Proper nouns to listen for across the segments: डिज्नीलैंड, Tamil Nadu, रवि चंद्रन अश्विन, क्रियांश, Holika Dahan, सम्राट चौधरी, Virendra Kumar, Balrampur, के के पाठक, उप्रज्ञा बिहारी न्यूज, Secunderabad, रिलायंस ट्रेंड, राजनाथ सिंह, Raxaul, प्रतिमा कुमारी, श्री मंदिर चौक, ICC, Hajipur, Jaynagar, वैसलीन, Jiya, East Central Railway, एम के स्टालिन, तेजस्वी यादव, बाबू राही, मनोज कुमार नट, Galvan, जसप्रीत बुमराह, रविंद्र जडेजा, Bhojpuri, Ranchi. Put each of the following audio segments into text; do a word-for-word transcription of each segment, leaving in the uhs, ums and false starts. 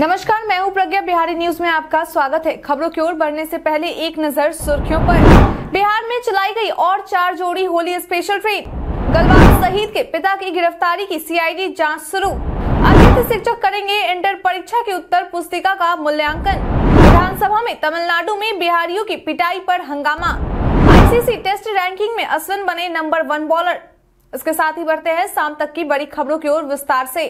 नमस्कार, मैं उप्रज्ञा बिहारी न्यूज में आपका स्वागत है। खबरों की ओर बढ़ने से पहले एक नजर सुर्खियों पर। बिहार में चलाई गई और चार जोड़ी होली स्पेशल ट्रेन। गलवान शहीद के पिता की गिरफ्तारी की सीआईडी जांच शुरू। अतिथि शिक्षक करेंगे इंटर परीक्षा की उत्तर पुस्तिका का मूल्यांकन। विधानसभा में तमिलनाडु में बिहारियों की पिटाई पर हंगामा। आईसीसी टेस्ट रैंकिंग में अश्विन बने नंबर वन बॉलर। इसके साथ ही बढ़ते हैं शाम तक की बड़ी खबरों की ओर विस्तार से।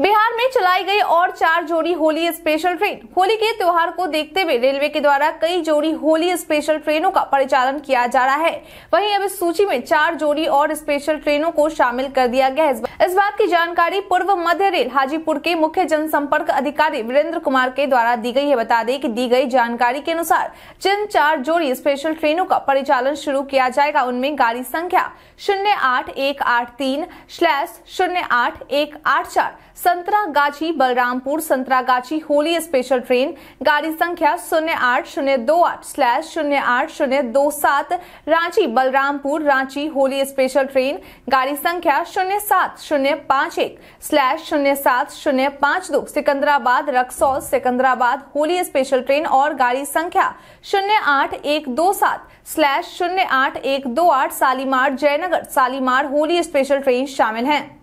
बिहार में चलाई गई और चार जोड़ी होली स्पेशल ट्रेन। होली के त्योहार को देखते हुए रेलवे के द्वारा कई जोड़ी होली स्पेशल ट्रेनों का परिचालन किया जा रहा है। वहीं अब इस सूची में चार जोड़ी और स्पेशल ट्रेनों को शामिल कर दिया गया है। इस बात की जानकारी पूर्व मध्य रेल हाजीपुर के मुख्य जनसंपर्क अधिकारी वीरेंद्र कुमार के द्वारा दी गई है। बता दें कि दी गई जानकारी के अनुसार जिन चार जोड़ी स्पेशल ट्रेनों का परिचालन शुरू किया जाएगा उनमें गाड़ी संख्या शून्य आठ एक आठ तीन स्लैश शून्य आठ एक आठ चार संतरागाछी बलरामपुर संतरागाछी होली स्पेशल ट्रेन, गाड़ी संख्या शून्य आठ शून्य दो आठ स्लैश शून्य आठ शून्य दो सात रांची बलरामपुर रांची होली स्पेशल ट्रेन, गाड़ी संख्या शून्य सात शून्य पाँच एक स्लैश शून्य सात शून्य पाँच दो सिकंदराबाद रक्सौल सिकंदराबाद होली स्पेशल ट्रेन और गाड़ी संख्या शून्य आठ एक दो सात स्लैश शून्य आठ एक दो आठ शालीमार जयनगर शालीमार होली स्पेशल ट्रेन शामिल है।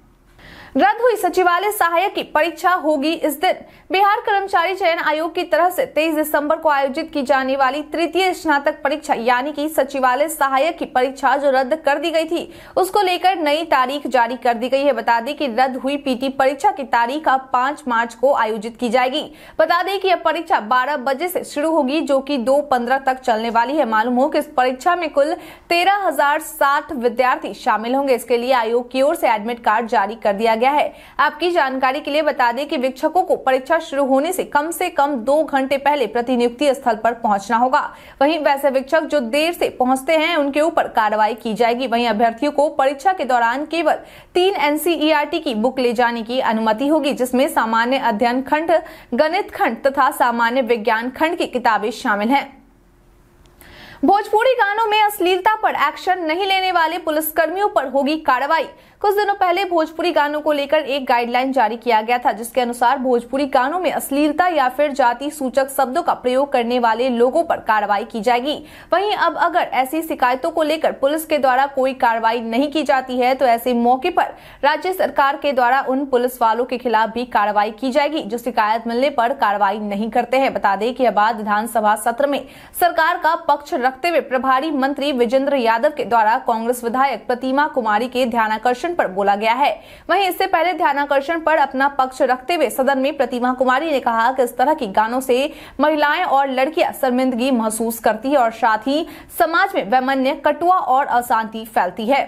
रद्द हुई सचिवालय सहायक की परीक्षा होगी इस दिन। बिहार कर्मचारी चयन आयोग की तरफ से तेईस दिसंबर को आयोजित की जाने वाली तृतीय स्नातक परीक्षा यानी कि सचिवालय सहायक की परीक्षा जो रद्द कर दी गई थी उसको लेकर नई तारीख जारी कर दी गई है। बता दें कि रद्द हुई पीटी परीक्षा की तारीख अब पाँच मार्च को आयोजित की जाएगी। बता दें कि यह परीक्षा बारह बजे से शुरू होगी जो कि दो पंद्रह तक चलने वाली है। मालूम हो कि इस परीक्षा में कुल तेरह हजार साठ विद्यार्थी शामिल होंगे। इसके लिए आयोग की ओर से एडमिट कार्ड जारी कर दिया गया है। आपकी जानकारी के लिए बता दें कि वीक्षकों को परीक्षा शुरू होने से कम से कम दो घंटे पहले प्रतिनियुक्ति स्थल पर पहुंचना होगा। वहीं वैसे वीक्षक जो देर से पहुंचते हैं उनके ऊपर कार्रवाई की जाएगी। वहीं अभ्यर्थियों को परीक्षा के दौरान केवल तीन एनसीईआरटी की बुक ले जाने की अनुमति होगी जिसमें सामान्य अध्ययन खंड, गणित खंड तथा सामान्य विज्ञान खंड की किताबें शामिल है। भोजपुरी गानों में अश्लीलता पर एक्शन नहीं लेने वाले पुलिसकर्मियों पर होगी कार्रवाई। कुछ दिनों पहले भोजपुरी गानों को लेकर एक गाइडलाइन जारी किया गया था जिसके अनुसार भोजपुरी गानों में अश्लीलता या फिर जाति सूचक शब्दों का प्रयोग करने वाले लोगों पर कार्रवाई की जाएगी। वहीं अब अगर ऐसी शिकायतों को लेकर पुलिस के द्वारा कोई कार्रवाई नहीं की जाती है तो ऐसे मौके पर राज्य सरकार के द्वारा उन पुलिस वालों के खिलाफ भी कार्रवाई की जाएगी जो शिकायत मिलने पर कार्रवाई नहीं करते हैं। बता दें कि यह बात विधानसभा सत्र में सरकार का पक्ष रखते हुए प्रभारी मंत्री विजेंद्र यादव के द्वारा कांग्रेस विधायक प्रतिमा कुमारी के ध्यानाकर्षण पर बोला गया है। वहीं इससे पहले ध्यानाकर्षण पर अपना पक्ष रखते हुए सदन में प्रतिमा कुमारी ने कहा कि इस तरह की गानों से महिलाएं और लड़कियां शर्मिंदगी महसूस करती है और साथ ही समाज में वैमन्य, कटुआ और अशांति फैलती है।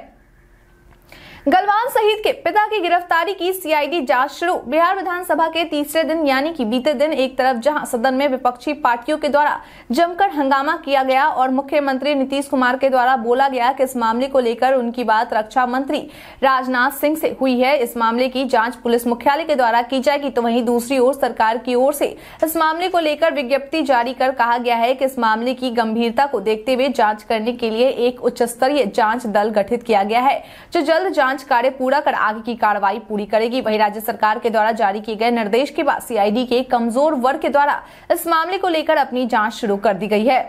गलवान शहीद के पिता की गिरफ्तारी की सीआईडी जांच शुरू। बिहार विधानसभा के तीसरे दिन यानी कि बीते दिन एक तरफ जहां सदन में विपक्षी पार्टियों के द्वारा जमकर हंगामा किया गया और मुख्यमंत्री नीतीश कुमार के द्वारा बोला गया कि इस मामले को लेकर उनकी बात रक्षा मंत्री राजनाथ सिंह से हुई है, इस मामले की जाँच पुलिस मुख्यालय के द्वारा की जाएगी, तो वहीं दूसरी ओर सरकार की ओर से इस मामले को लेकर विज्ञप्ति जारी कर कहा गया है कि इस मामले की गंभीरता को देखते हुए जाँच करने के लिए एक उच्च स्तरीय जाँच दल गठित किया गया है जो जल्द जांच कार्य पूरा कर आगे की कार्रवाई पूरी करेगी। वहीं राज्य सरकार के द्वारा जारी किए गए निर्देश के बाद सीआईडी के कमजोर वर्ग के द्वारा इस मामले को लेकर अपनी जांच शुरू कर दी गई है।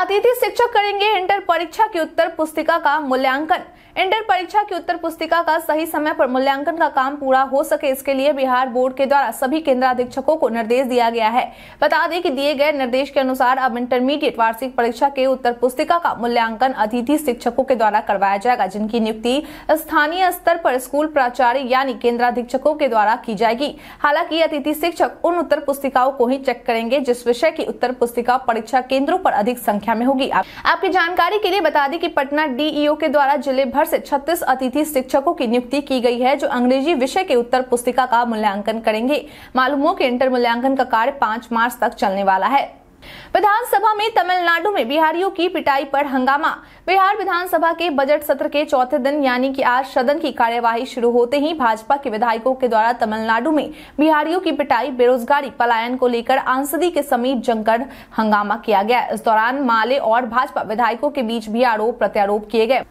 अतिथि शिक्षक करेंगे इंटर परीक्षा की उत्तर पुस्तिका का मूल्यांकन। इंटर परीक्षा की उत्तर पुस्तिका का सही समय पर मूल्यांकन का काम पूरा हो सके इसके लिए बिहार बोर्ड के द्वारा सभी केंद्राधीक्षकों को निर्देश दिया गया है। बता दें कि दिए गए निर्देश के अनुसार अब इंटरमीडिएट वार्षिक परीक्षा के उत्तर पुस्तिका का मूल्यांकन अतिथि शिक्षकों के द्वारा करवाया जाएगा जिनकी नियुक्ति स्थानीय स्तर पर स्कूल प्राचार्य यानी केंद्राधीक्षकों के द्वारा की जाएगी। हालांकि अतिथि शिक्षक उन उत्तर पुस्तिकाओं को ही चेक करेंगे जिस विषय की उत्तर पुस्तिका परीक्षा केंद्रों पर अधिक संख्या में होगी। आपकी जानकारी के लिए बता दें कि पटना डीईओ के द्वारा जिले भर से छत्तीस अतिथि शिक्षकों की नियुक्ति की गई है जो अंग्रेजी विषय के उत्तर पुस्तिका का मूल्यांकन करेंगे। मालूम हो कि इंटर मूल्यांकन का कार्य पाँच मार्च तक चलने वाला है। विधानसभा में तमिलनाडु में बिहारियों की पिटाई पर हंगामा। बिहार विधानसभा के बजट सत्र के चौथे दिन यानी कि आज सदन की कार्यवाही शुरू होते ही भाजपा के विधायकों के द्वारा तमिलनाडु में बिहारियों की पिटाई, बेरोजगारी, पलायन को लेकर आंसदी के समीप जमकर हंगामा किया गया। इस दौरान माले और भाजपा विधायकों के बीच भी आरोप प्रत्यारोप किए गए।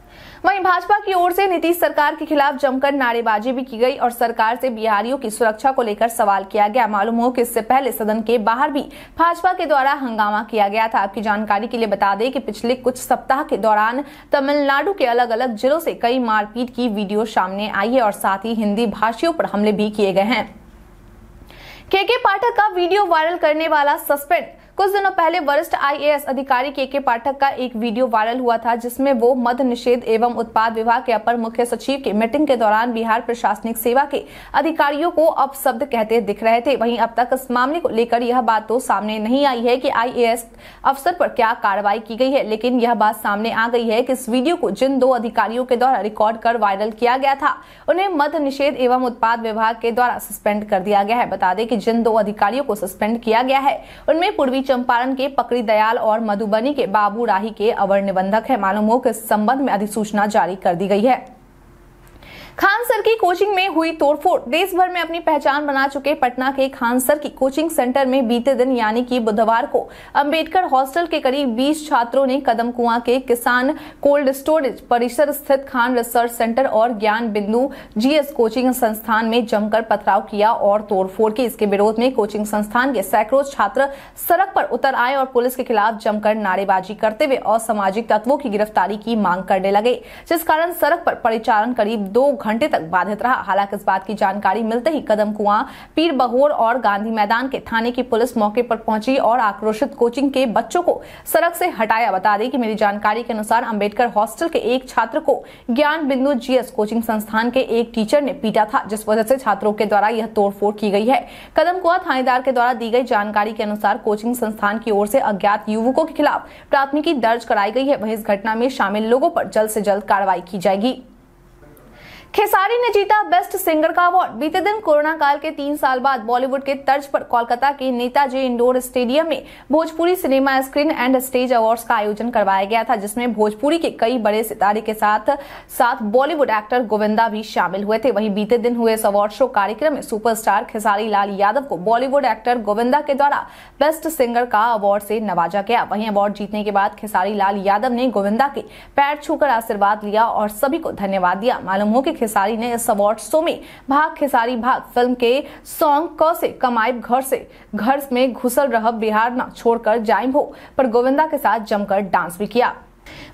वहीं भाजपा की ओर से नीतीश सरकार के खिलाफ जमकर नारेबाजी भी की गई और सरकार से बिहारियों की सुरक्षा को लेकर सवाल किया गया। मालूम हो कि इससे पहले सदन के बाहर भी भाजपा के द्वारा हंगामा किया गया था। आपकी जानकारी के लिए बता दें कि पिछले कुछ सप्ताह के दौरान तमिलनाडु के अलग अलग जिलों से कई मारपीट की वीडियो सामने आई है और साथ ही हिंदी भाषियों पर हमले भी किए गए हैं। के के पाठक का वीडियो वायरल करने वाला सस्पेंड। कुछ दिनों पहले वरिष्ठ आई ए एस अधिकारी के के पाठक का एक वीडियो वायरल हुआ था जिसमें वो मद्य निषेध एवं उत्पाद विभाग के अपर मुख्य सचिव की मीटिंग के दौरान बिहार प्रशासनिक सेवा के अधिकारियों को अपशब्द कहते दिख रहे थे। वहीं अब तक इस मामले को लेकर यह बात तो सामने नहीं आई है कि आई ए एस अफसर पर क्या कार्रवाई की गई है, लेकिन यह बात सामने आ गई है कि इस वीडियो को जिन दो अधिकारियों के द्वारा रिकॉर्ड कर वायरल किया गया था उन्हें मद्य निषेध एवं उत्पाद विभाग के द्वारा सस्पेंड कर दिया गया है। बता दें कि जिन दो अधिकारियों को सस्पेंड किया गया है उनमें पूर्वी चंपारण के पकरीदयाल और मधुबनी के बाबू राही के अवर निबंधक है। मालूम हो कि इस संबंध में अधिसूचना जारी कर दी गई है। खान सर की कोचिंग में हुई तोड़फोड़। देश भर में अपनी पहचान बना चुके पटना के खान सर की कोचिंग सेंटर में बीते दिन यानी कि बुधवार को अंबेडकर हॉस्टल के करीब बीस छात्रों ने कदम कुआं के किसान कोल्ड स्टोरेज परिसर स्थित खान रिसर्च सेंटर और ज्ञान बिंदु जी एस कोचिंग संस्थान में जमकर पथराव किया और तोड़फोड़ की। इसके विरोध में कोचिंग संस्थान के सैकड़ों छात्र सड़क पर उतर आए और पुलिस के खिलाफ जमकर नारेबाजी करते हुए असामाजिक तत्वों की गिरफ्तारी की मांग करने लगे, जिस कारण सड़क पर परिचालन करीब दो घंटे तक बाधित रहा। हालांकि इस बात की जानकारी मिलते ही कदम कुआं, पीर बहोर और गांधी मैदान के थाने की पुलिस मौके पर पहुंची और आक्रोशित कोचिंग के बच्चों को सड़क से हटाया। बता दें कि मेरी जानकारी के अनुसार अंबेडकर हॉस्टल के एक छात्र को ज्ञान बिंदु जी एस कोचिंग संस्थान के एक टीचर ने पीटा था, जिस वजह से छात्रों के द्वारा यह तोड़फोड़ की गई है। कदम कुआं थानेदार के द्वारा दी गई जानकारी के अनुसार कोचिंग संस्थान की ओर से अज्ञात युवकों के खिलाफ प्राथमिकी दर्ज कराई गई है। वहीं इस घटना में शामिल लोगों पर जल्द से जल्द कार्रवाई की जाएगी। खेसारी ने जीता बेस्ट सिंगर का अवार्ड। बीते दिन कोरोना काल के तीन साल बाद बॉलीवुड के तर्ज पर कोलकाता के नेताजी इंडोर स्टेडियम में Bhojpuri cinema screen and stage awards का आयोजन करवाया गया था, जिसमें भोजपुरी के कई बड़े सितारे के साथ साथ बॉलीवुड एक्टर गोविंदा भी शामिल हुए थे। वहीं बीते दिन हुए इस अवार्ड शो कार्यक्रम में सुपरस्टार खेसारी लाल यादव को बॉलीवुड एक्टर गोविंदा के द्वारा बेस्ट सिंगर का अवार्ड से नवाजा गया। वहीं अवार्ड जीतने के बाद खेसारी लाल यादव ने गोविंदा के पैर छूकर आशीर्वाद लिया और सभी को धन्यवाद दिया। मालूम हो कि खेसारी ने इस अवार्ड शो में भाग खेसारी भाग फिल्म के सॉन्ग क से कमाए घर से घर में घुसल रह बिहार ना छोड़कर जाइम हो पर गोविंदा के साथ जमकर डांस भी किया।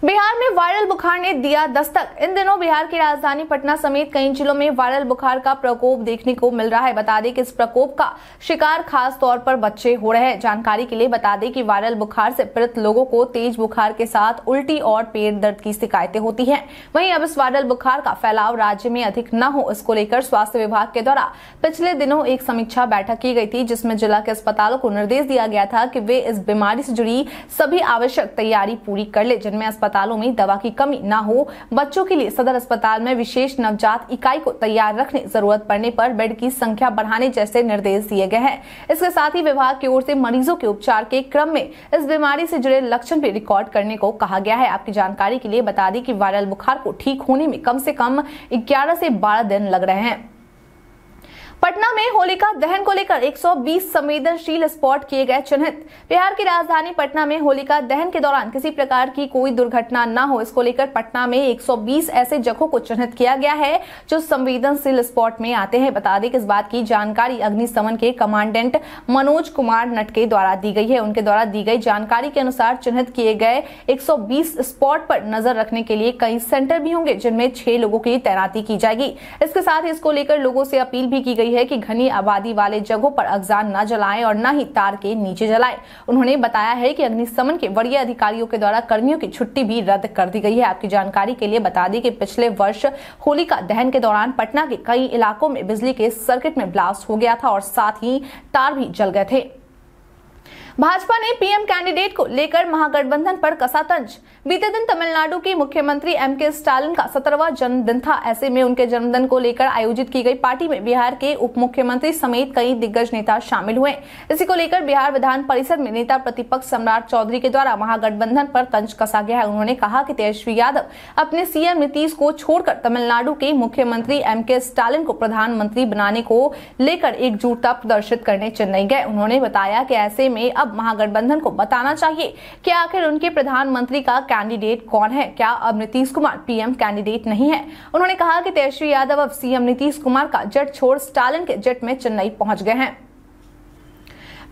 बिहार में वायरल बुखार ने दिया दस्तक। इन दिनों बिहार की राजधानी पटना समेत कई जिलों में वायरल बुखार का प्रकोप देखने को मिल रहा है। बता दें कि इस प्रकोप का शिकार खास तौर पर बच्चे हो रहे हैं। जानकारी के लिए बता दें कि वायरल बुखार से पीड़ित लोगों को तेज बुखार के साथ उल्टी और पेट दर्द की शिकायतें होती है। वहीं अब इस वायरल बुखार का फैलाव राज्य में अधिक न हो, इसको लेकर स्वास्थ्य विभाग के द्वारा पिछले दिनों एक समीक्षा बैठक की गई थी, जिसमें जिला के अस्पतालों को निर्देश दिया गया था कि वे इस बीमारी से जुड़ी सभी आवश्यक तैयारी पूरी कर ले, जिनमें अस्पतालों में दवा की कमी ना हो। बच्चों के लिए सदर अस्पताल में विशेष नवजात इकाई को तैयार रखने, जरूरत पड़ने पर बेड की संख्या बढ़ाने जैसे निर्देश दिए गए हैं। इसके साथ ही विभाग की ओर से मरीजों के उपचार के क्रम में इस बीमारी से जुड़े लक्षण भी रिकॉर्ड करने को कहा गया है। आपकी जानकारी के लिए बता दें कि वायरल बुखार को ठीक होने में कम से कम ग्यारह से बारह दिन लग रहे हैं। पटना में होलिका दहन को लेकर एक सौ बीस संवेदनशील स्पॉट किए गए चिन्हित। बिहार की राजधानी पटना में होलिका दहन के दौरान किसी प्रकार की कोई दुर्घटना न हो, इसको लेकर पटना में एक सौ बीस ऐसे जगहों को चिन्हित किया गया है जो संवेदनशील स्पॉट में आते हैं। बता दें कि इस बात की जानकारी अग्निशमन के कमांडेंट मनोज कुमार नट के द्वारा दी गई है। उनके द्वारा दी गई जानकारी के अनुसार चिन्हित किए गए एक सौ बीस स्पॉट पर नजर रखने के लिए कई सेंटर भी होंगे, जिनमें छह लोगों की तैनाती की जाएगी। इसके साथ ही इसको लेकर लोगों से अपील भी की गई है कि घनी आबादी वाले जगहों पर अगजान न जलाएं और न ही तार के नीचे जलाएं। उन्होंने बताया है कि अग्निशमन के वरीय अधिकारियों के द्वारा कर्मियों की छुट्टी भी रद्द कर दी गई है। आपकी जानकारी के लिए बता दें कि पिछले वर्ष होलिका दहन के दौरान पटना के कई इलाकों में बिजली के सर्किट में ब्लास्ट हो गया था और साथ ही तार भी जल गए थे। भाजपा ने पी एम कैंडिडेट को लेकर महागठबंधन पर कसा तंज। बीते दिन तमिलनाडु के मुख्यमंत्री एम के स्टालिन का सत्रहवां जन्मदिन था। ऐसे में उनके जन्मदिन को लेकर आयोजित की गई पार्टी में बिहार के उप मुख्यमंत्री समेत कई दिग्गज नेता शामिल हुए। इसी को लेकर बिहार विधान परिषद में नेता प्रतिपक्ष सम्राट चौधरी के द्वारा महागठबंधन पर तंज कसा गया है। उन्होंने कहा कि तेजस्वी यादव अपने सी एम नीतीश को छोड़कर तमिलनाडु के मुख्यमंत्री एम के स्टालिन को प्रधानमंत्री बनाने को लेकर एकजुटता प्रदर्शित करने चेन्नई गए। उन्होंने बताया कि ऐसे में अब महागठबंधन को बताना चाहिए कि आखिर उनके प्रधानमंत्री का कैंडिडेट कौन है। क्या अब नीतीश कुमार पीएम कैंडिडेट नहीं है? उन्होंने कहा कि तेजस्वी यादव अब सीएम नीतीश कुमार का जेट छोड़ स्टालिन के जेट में चेन्नई पहुंच गए हैं।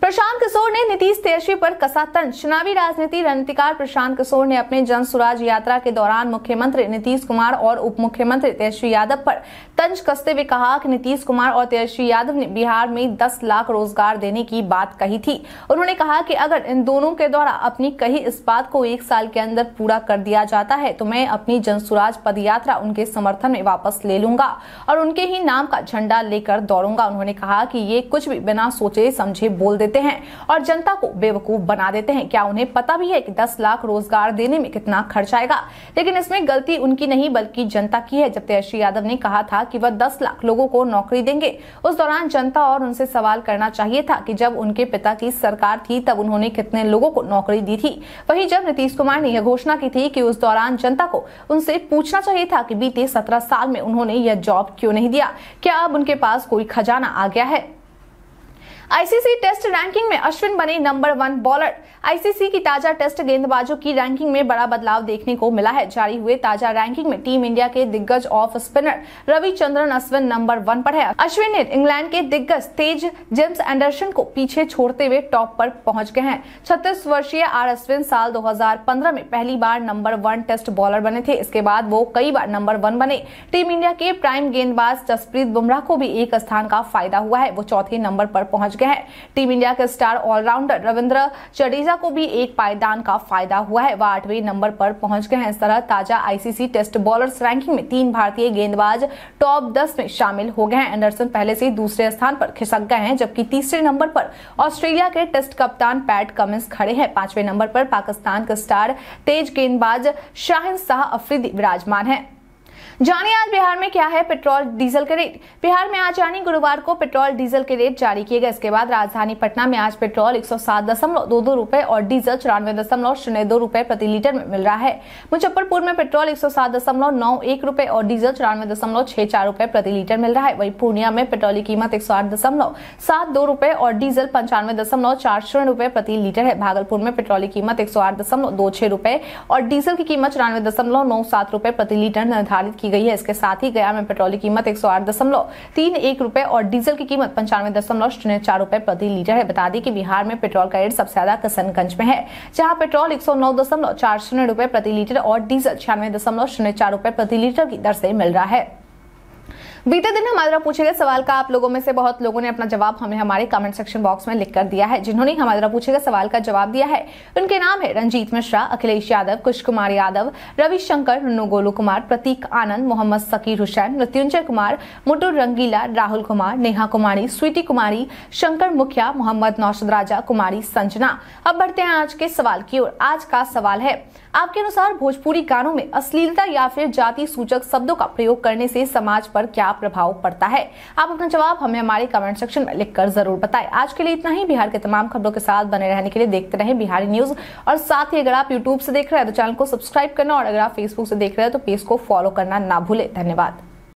प्रशांत किशोर ने नीतीश तेजस्वी पर कसा तंज। चुनावी राजनीति रणनीतिकार प्रशांत किशोर ने अपने जन स्वराज यात्रा के दौरान मुख्यमंत्री नीतीश कुमार और उप मुख्यमंत्री तेजस्वी यादव पर तंज कसते हुए कहा कि नीतीश कुमार और तेजस्वी यादव ने बिहार में दस लाख रोजगार देने की बात कही थी। उन्होंने कहा कि अगर इन दोनों के द्वारा अपनी कही इस बात को एक साल के अंदर पूरा कर दिया जाता है तो मैं अपनी जन स्वराज पद यात्रा उनके समर्थन में वापस ले लूंगा और उनके ही नाम का झंडा लेकर दौड़ूंगा। उन्होंने कहा कि ये कुछ भी बिना सोचे समझे बोल देते हैं और जनता को बेवकूफ बना देते हैं। क्या उन्हें पता भी है कि दस लाख रोजगार देने में कितना खर्च आएगा? लेकिन इसमें गलती उनकी नहीं बल्कि जनता की है। जब तेजस्वी यादव ने कहा था कि वह दस लाख लोगों को नौकरी देंगे, उस दौरान जनता और उनसे सवाल करना चाहिए था कि जब उनके पिता की सरकार थी तब उन्होंने कितने लोगों को नौकरी दी थी। वहीं जब नीतीश कुमार ने यह घोषणा की थी कि उस दौरान जनता को उनसे पूछना चाहिए था कि बीते सत्रह साल में उन्होंने यह जॉब क्यों नहीं दिया। क्या अब उनके पास कोई खजाना आ गया है? आईसीसी टेस्ट रैंकिंग में अश्विन बने नंबर वन बॉलर। आईसीसी की ताजा टेस्ट गेंदबाजों की रैंकिंग में बड़ा बदलाव देखने को मिला है। जारी हुए ताजा रैंकिंग में टीम इंडिया के दिग्गज off spinner रवि चंद्रन अश्विन number one पर है। अश्विन ने इंग्लैंड के दिग्गज तेज जेम्स एंडरसन को पीछे छोड़ते हुए टॉप पर पहुंच गए हैं। छत्तीस वर्षीय आर अश्विन साल दो हजार पंद्रह में पहली बार नंबर वन टेस्ट बॉलर बने थे। इसके बाद वो कई बार नंबर वन बने। टीम इंडिया के प्राइम गेंदबाज जसप्रीत बुमराह को भी एक स्थान का फायदा हुआ है, वो चौथे नंबर पर पहुंच है। टीम इंडिया के स्टार ऑलराउंडर रविंद्र जडेजा को भी एक पायदान का फायदा हुआ है, वह आठवें नंबर पर पहुंच गए हैं। इस तरह ताजा आईसीसी टेस्ट बॉलर्स रैंकिंग में तीन भारतीय गेंदबाज टॉप दस में शामिल हो गए हैं। एंडरसन पहले से दूसरे स्थान पर खिसक गए हैं, जबकि तीसरे नंबर पर ऑस्ट्रेलिया के टेस्ट कप्तान पैट कमिंस खड़े हैं। पांचवें नंबर पर पाकिस्तान के स्टार तेज गेंदबाज शाहिन शाह अफरीदी विराजमान है। जानिए आज बिहार में क्या है पेट्रोल डीजल के रेट। बिहार में आज यानी गुरुवार को पेट्रोल डीजल के रेट जारी किए गए। इसके बाद राजधानी पटना में आज पेट्रोल एक सौ सात दशमलव दो दो रुपए और डीजल चौरानवे दशमलव शून्य दो रुपए प्रति लीटर में मिल रहा है। मुजफ्फरपुर में पेट्रोल एक सौ सात दशमलव नौ एक रुपए और डीजल चौरानवे दशमलव छह चार रुपए प्रति लीटर मिल रहा है। वही पूर्णिया में पेट्रोल की कीमत एक सौ आठ दशमलव सात दो रुपए और डीजल पंचानवे दशमलव चार शून्य रुपए प्रति लीटर है। भागलपुर में पेट्रोल की कीमत एक सौ आठ दशमलव दो छह रुपए और डीजल की कीमत चौरानवे दशमलव नौ सात रुपए प्रति लीटर निर्धारित की गई है। इसके साथ ही गया में पेट्रोल की कीमत एक सौ आठ दशमलव तीन एक रुपए और डीजल की कीमत पंचानवे दशमलव शून्य चार रुपए प्रति लीटर है। बता दें कि बिहार में पेट्रोल का रेट सबसे ज्यादा किशनगंज में है, जहां पेट्रोल एक सौ नौ दशमलव चार शून्य रुपए प्रति लीटर और डीजल छियानवे दशमलव शून्य चार रुपए प्रति लीटर की दर से मिल रहा है। बीते दिन हमारे द्वारा पूछे गए सवाल का आप लोगों में से बहुत लोगों ने अपना जवाब हमें हमारे कमेंट सेक्शन बॉक्स में लिखकर दिया है। जिन्होंने हमारे द्वारा पूछे गए सवाल का जवाब दिया है उनके नाम है रंजीत मिश्रा, अखिलेश यादव, कुश कुमार यादव, रविशंकर, रुन्नू गोलू कुमार, प्रतीक आनंद, मोहम्मद सकीर हुसैन, मृत्युंजय कुमार, मुटु रंगीला, राहुल कुमार, नेहा कुमारी, स्वीटी कुमारी, शंकर मुखिया, मोहम्मद नौशद राजा, कुमारी संजना। अब बढ़ते हैं आज के सवाल की ओर। आज का सवाल है, आपके अनुसार भोजपुरी गानों में अश्लीलता या फिर जाति सूचक शब्दों का प्रयोग करने से समाज पर क्या प्रभाव पड़ता है? आप अपना जवाब हमें हमारे कमेंट सेक्शन में लिखकर जरूर बताएं। आज के लिए इतना ही। बिहार के तमाम खबरों के साथ बने रहने के लिए देखते रहें बिहारी न्यूज। और साथ ही अगर आप यूट्यूब से देख रहे हैं तो चैनल को सब्सक्राइब करना और अगर आप फेसबुक से देख रहे हैं तो पेज को फॉलो करना ना भूले। धन्यवाद।